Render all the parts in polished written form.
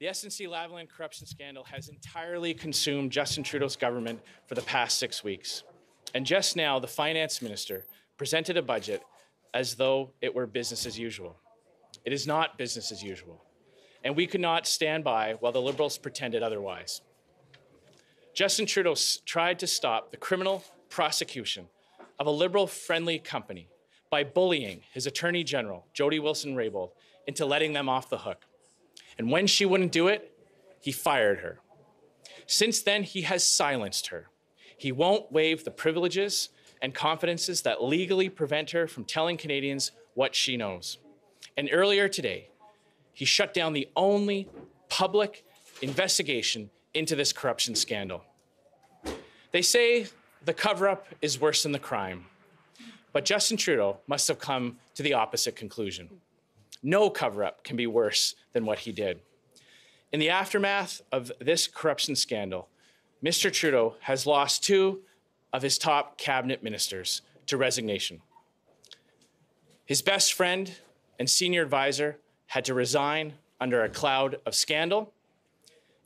The SNC-Lavalin corruption scandal has entirely consumed Justin Trudeau's government for the past 6 weeks. And just now, the finance minister presented a budget as though it were business as usual. It is not business as usual. And we could not stand by while the Liberals pretended otherwise. Justin Trudeau tried to stop the criminal prosecution of a Liberal-friendly company by bullying his Attorney General, Jody Wilson-Raybould, into letting them off the hook. And when she wouldn't do it, he fired her. Since then, he has silenced her. He won't waive the privileges and confidences that legally prevent her from telling Canadians what she knows. And earlier today, he shut down the only public investigation into this corruption scandal. They say the cover-up is worse than the crime, but Justin Trudeau must have come to the opposite conclusion. No cover-up can be worse than what he did. In the aftermath of this corruption scandal, Mr. Trudeau has lost 2 of his top cabinet ministers to resignation. His best friend and senior advisor had to resign under a cloud of scandal,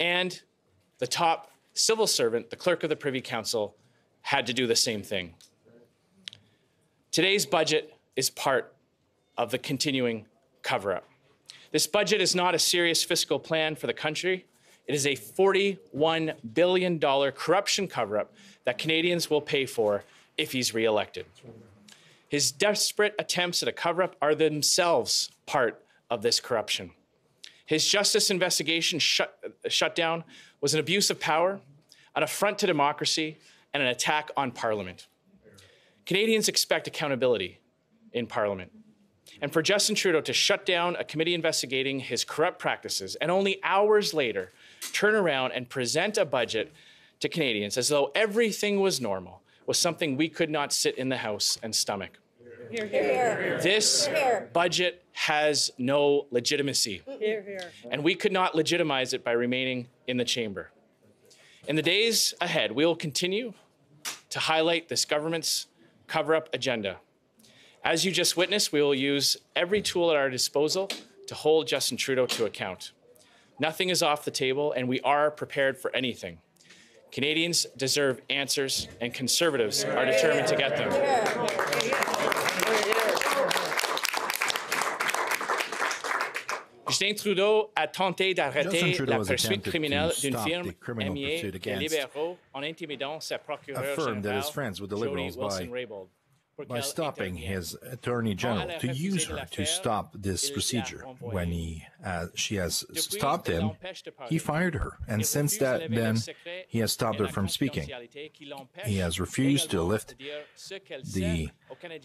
and the top civil servant, the clerk of the Privy Council, had to do the same thing. Today's budget is part of the continuing cover-up. This budget is not a serious fiscal plan for the country. It is a $41 billion corruption cover-up that Canadians will pay for if he's re-elected. His desperate attempts at a cover-up are themselves part of this corruption. His justice investigation shutdown was an abuse of power, an affront to democracy, and an attack on Parliament. Canadians expect accountability in Parliament. And for Justin Trudeau to shut down a committee investigating his corrupt practices and only hours later turn around and present a budget to Canadians as though everything was normal was something we could not sit in the House and stomach. Hear, hear. Hear, hear. This budget has no legitimacy, hear, hear. And we could not legitimize it by remaining in the chamber. In the days ahead, we will continue to highlight this government's cover-up agenda. As you just witnessed, we will use every tool at our disposal to hold Justin Trudeau to account. Nothing is off the table, and we are prepared for anything. Canadians deserve answers, and Conservatives are determined to get them. Justin Trudeau a tenté d'arrêter la poursuite criminelle d'une firme MEA des libéraux en intimidant sa procureure générale, Jody Wilson-Raybould. By stopping his Attorney General to use her to stop this procedure. When she has stopped him, he fired her, and since that then he has stopped her from speaking. He has refused to lift the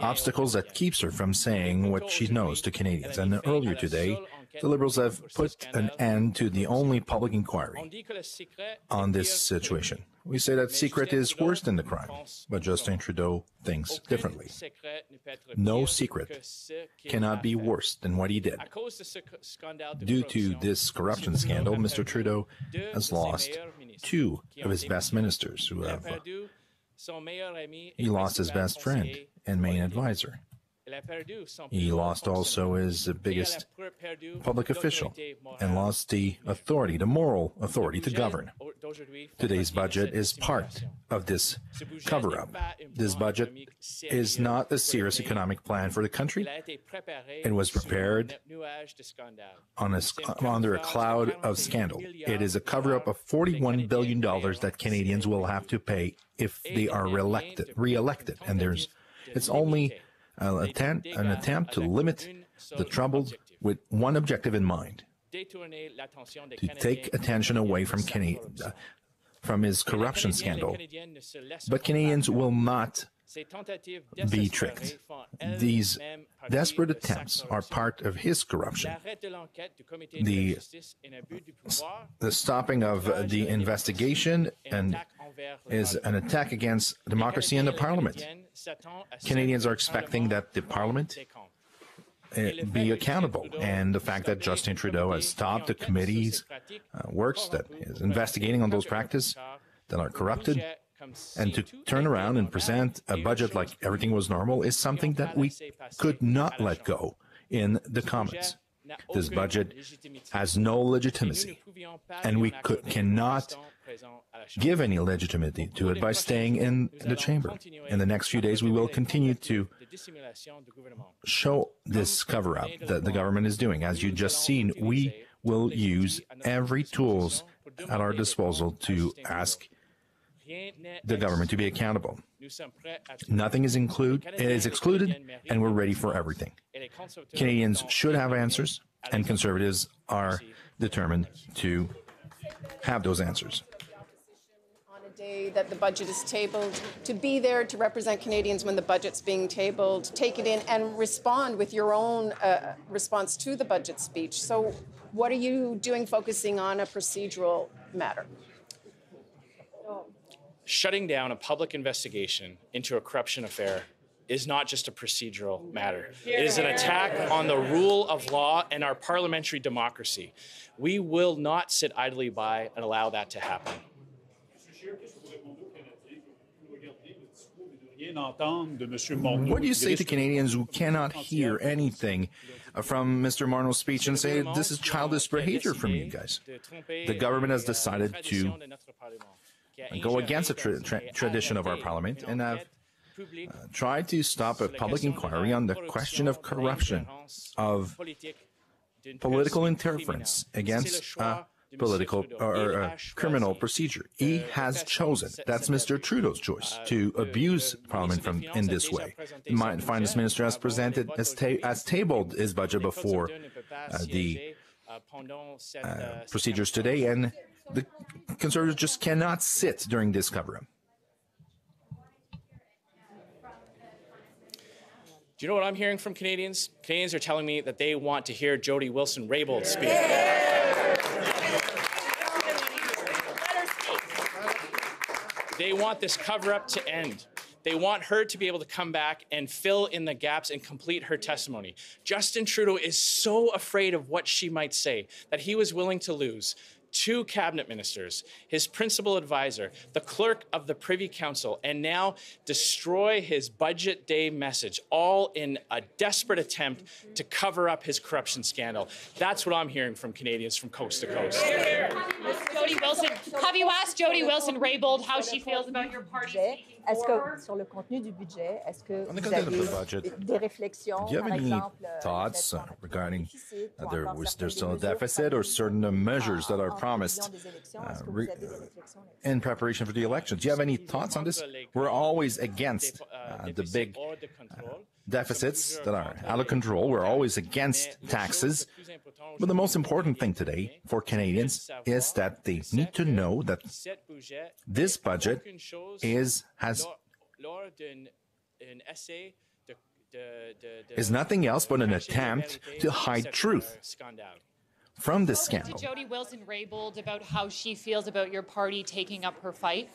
obstacles that keeps her from saying what she knows to Canadians. And earlier today, the Liberals have put an end to the only public inquiry on this situation. We say that secret is worse than the crime, but Justin Trudeau thinks differently. No secret cannot be worse than what he did. Due to this corruption scandal, Mr. Trudeau has lost 2 of his best ministers who have... He lost his best friend and main advisor. He lost also his biggest public official and lost the authority, the moral authority to govern. Today's budget is part of this cover-up. This budget is not a serious economic plan for the country. It was prepared under a cloud of scandal. It is a cover-up of $41 billion that Canadians will have to pay if they are re-elected. And it's only an attempt to limit the troubles with one objective in mind, to take attention away from his corruption scandal. But Canadians will not be tricked. These desperate attempts are part of his corruption. The stopping of the investigation is an attack against democracy and the Parliament. Canadians are expecting that the Parliament be accountable, and the fact that Justin Trudeau has stopped the committee's works that is investigating on those practices that are corrupted, and to turn around and present a budget like everything was normal is something that we could not let go in the Commons. This budget has no legitimacy, and we cannot give any legitimacy to it by staying in the chamber. In the next few days, we will continue to show this cover-up that the government is doing. As you just seen, we will use every tools at our disposal to ask the government to be accountable. Nothing is excluded, and we're ready for everything. Canadians should have answers, and Conservatives are determined to have those answers. On a day that the budget is tabled, to be there to represent Canadians when the budget's being tabled, take it in and respond with your own response to the budget speech. So what are you doing focusing on a procedural matter? Shutting down a public investigation into a corruption affair is not just a procedural matter. It is an attack on the rule of law and our parliamentary democracy. We will not sit idly by and allow that to happen. What do you say to Canadians who cannot hear anything from Mr. Marneau's speech and say, this is childish behavior from you guys? The government has decided to go against the tradition of our parliament and have tried to stop a public inquiry on the question of corruption, of political interference against a political or a criminal procedure. He has chosen, that's Mr. Trudeau's choice, to abuse parliament in this way. My finance minister has presented, has tabled his budget before the procedures today, and the Conservatives just cannot sit during this cover-up. Do you know what I'm hearing from Canadians? Canadians are telling me that they want to hear Jody Wilson-Raybould speak. Yeah. They want this cover-up to end. They want her to be able to come back and fill in the gaps and complete her testimony. Justin Trudeau is so afraid of what she might say that he was willing to lose 2 cabinet ministers, his principal advisor, the clerk of the Privy Council, and now destroy his budget day message, all in a desperate attempt to cover up his corruption scandal. That's what I'm hearing from Canadians from coast to coast. Ms. Jody Wilson, have you asked Jody Wilson-Raybould how she feels about your party? On the content of the budget, do you have any thoughts regarding whether there's still a deficit or certain measures that are promised in preparation for the elections? Do you have any thoughts on this? We're always against the big deficits that are out of control. We're always against taxes. But the most important thing today for Canadians is that they need to know that this budget is nothing else but an attempt to hide truth from this scandal. Jody Wilson-Raybould about how she feels about your party taking up her fight.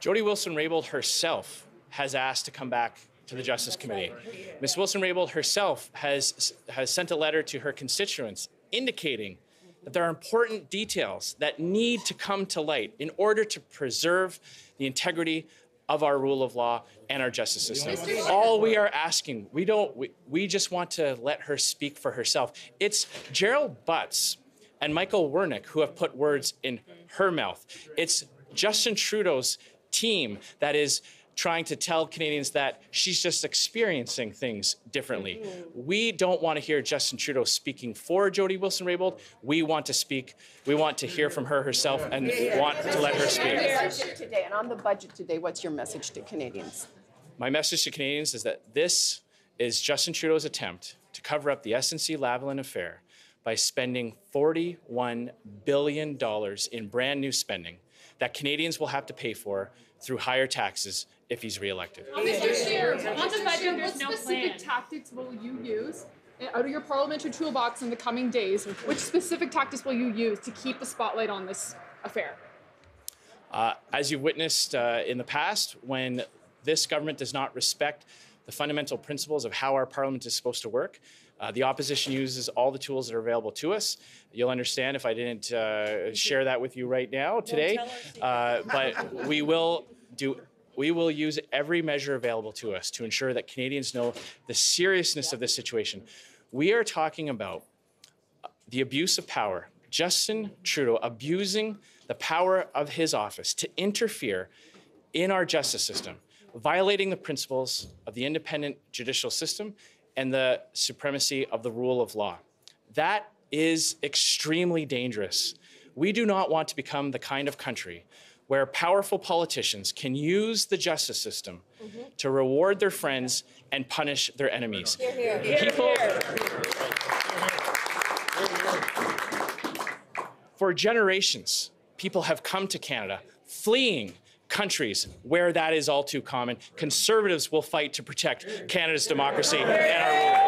Jody Wilson-Raybould herself has asked to come back to the Justice Committee. Ms. Wilson-Raybould herself has sent a letter to her constituents indicating that there are important details that need to come to light in order to preserve the integrity of our rule of law and our justice system. All we are asking, we just want to let her speak for herself. It's Gerald Butts and Michael Wernick who have put words in her mouth. It's Justin Trudeau's team that is trying to tell Canadians that she's just experiencing things differently. We don't want to hear Justin Trudeau speaking for Jody Wilson-Raybould. We want to hear from her herself and want to let her speak. Today, and on the budget today, what's your message to Canadians? My message to Canadians is that this is Justin Trudeau's attempt to cover up the SNC-Lavalin affair by spending $41 billion in brand new spending that Canadians will have to pay for through higher taxes if he's reelected. Mr. Scheer, on the budget, what specific tactics will you use out of your parliamentary toolbox in the coming days? Which specific tactics will you use to keep the spotlight on this affair? As you've witnessed in the past, when this government does not respect the fundamental principles of how our parliament is supposed to work, the opposition uses all the tools that are available to us. You'll understand if I didn't share that with you right now today, but we will use every measure available to us to ensure that Canadians know the seriousness of this situation. We are talking about the abuse of power, Justin Trudeau abusing the power of his office to interfere in our justice system, violating the principles of the independent judicial system and the supremacy of the rule of law. That is extremely dangerous. We do not want to become the kind of country where powerful politicians can use the justice system to reward their friends and punish their enemies. Hear, hear. For generations, people have come to Canada fleeing countries where that is all too common. Conservatives will fight to protect Canada's democracy and our rule.